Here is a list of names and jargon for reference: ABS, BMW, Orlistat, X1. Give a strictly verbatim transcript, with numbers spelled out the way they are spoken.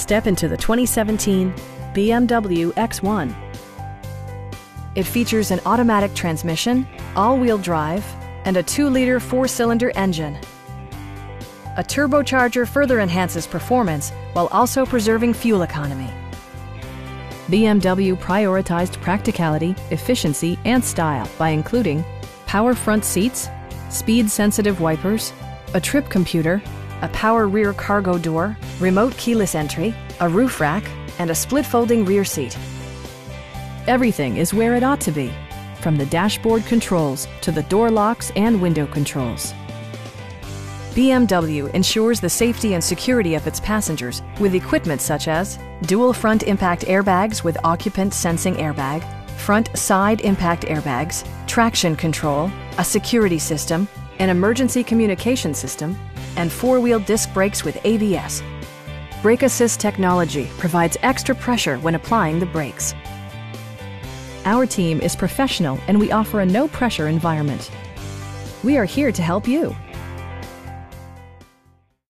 Step into the twenty seventeen B M W X one. It features an automatic transmission, all-wheel drive, and a two liter four cylinder engine. A turbocharger further enhances performance while also preserving fuel economy. B M W prioritized practicality, efficiency, and style by including power front seats, speed-sensitive wipers, a trip computer, a power rear cargo door, remote keyless entry, a roof rack, and a split-folding rear seat. Everything is where it ought to be, from the dashboard controls to the door locks and window controls. B M W ensures the safety and security of its passengers with equipment such as dual front impact airbags with occupant sensing airbag, front side impact airbags, traction control, a security system, an emergency communication system, and four-wheel disc brakes with A B S. Brake assist technology provides extra pressure when applying the brakes. Our team is professional and we offer a no-pressure environment. We are here to help you.